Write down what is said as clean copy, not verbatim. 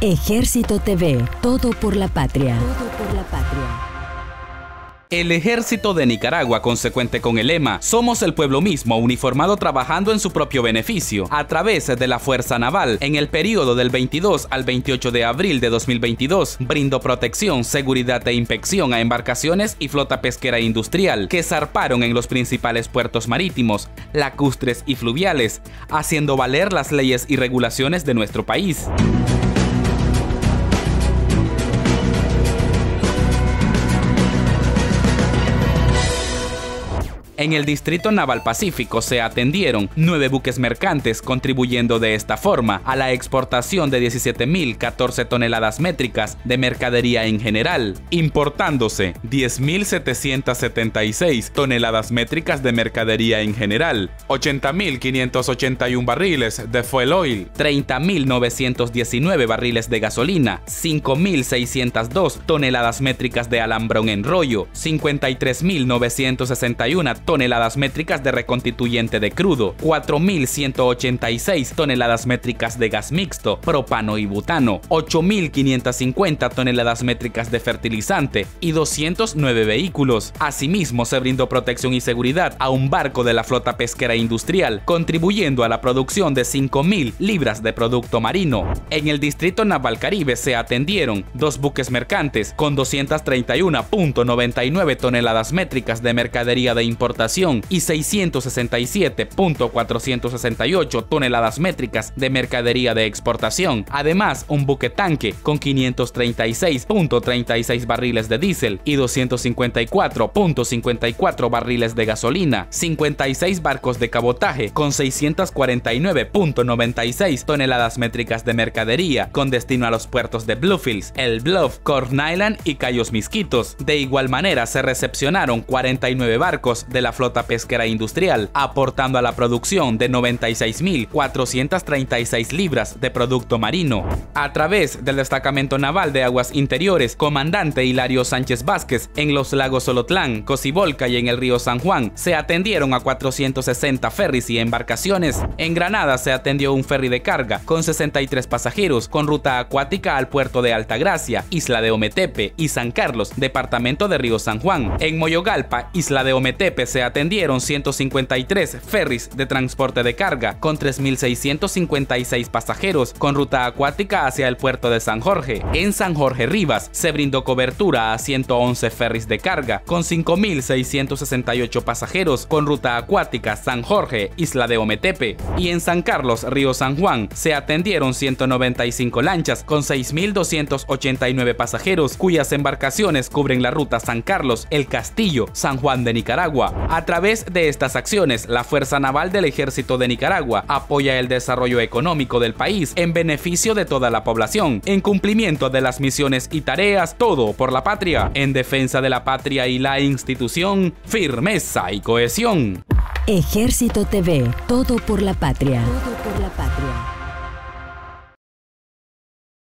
Ejército TV, todo por la patria. Todo por la patria. El Ejército de Nicaragua, consecuente con el lema "Somos el pueblo mismo", uniformado trabajando en su propio beneficio, a través de la Fuerza Naval, en el periodo del 22 al 28 de abril de 2022, brindó protección, seguridad e inspección a embarcaciones y flota pesquera industrial, que zarparon en los principales puertos marítimos, lacustres y fluviales, haciendo valer las leyes y regulaciones de nuestro país. En el Distrito Naval Pacífico se atendieron 9 buques mercantes, contribuyendo de esta forma a la exportación de 17.014 toneladas métricas de mercadería en general, importándose 10.776 toneladas métricas de mercadería en general, 80.581 barriles de fuel oil, 30.919 barriles de gasolina, 5.602 toneladas métricas de alambrón en rollo, 53.961 toneladas métricas de reconstituyente de crudo, 4.186 toneladas métricas de gas mixto, propano y butano, 8.550 toneladas métricas de fertilizante y 209 vehículos. Asimismo, se brindó protección y seguridad a un barco de la flota pesquera industrial, contribuyendo a la producción de 5.000 libras de producto marino. En el Distrito Naval Caribe se atendieron 2 buques mercantes con 231.99 toneladas métricas de mercadería de importación y 667.468 toneladas métricas de mercadería de exportación. Además, un buque tanque con 536.36 barriles de diésel y 254.54 barriles de gasolina, 56 barcos de cabotaje con 649.96 toneladas métricas de mercadería con destino a los puertos de Bluefields, El Bluff, Corn Island y Cayos Miskitos. De igual manera, se recepcionaron 49 barcos de la flota pesquera industrial, aportando a la producción de 96.436 libras de producto marino. A través del Destacamento Naval de Aguas Interiores, comandante Hilario Sánchez Vázquez, en los lagos Xolotlán, Cocibolca y en el río San Juan, se atendieron a 460 ferries y embarcaciones. En Granada se atendió un ferry de carga con 63 pasajeros, con ruta acuática al puerto de Altagracia, Isla de Ometepe y San Carlos, departamento de río San Juan. En Moyogalpa, Isla de Ometepe, se atendieron 153 ferries de transporte de carga con 3.656 pasajeros con ruta acuática hacia el puerto de San Jorge. En San Jorge Rivas se brindó cobertura a 111 ferries de carga con 5.668 pasajeros con ruta acuática San Jorge, Isla de Ometepe. Y en San Carlos, río San Juan, se atendieron 195 lanchas con 6.289 pasajeros, cuyas embarcaciones cubren la ruta San Carlos, El Castillo, San Juan de Nicaragua. A través de estas acciones, la Fuerza Naval del Ejército de Nicaragua apoya el desarrollo económico del país en beneficio de toda la población, en cumplimiento de las misiones y tareas, todo por la patria, en defensa de la patria y la institución, firmeza y cohesión. Ejército TV, todo por la patria. Todo por la patria.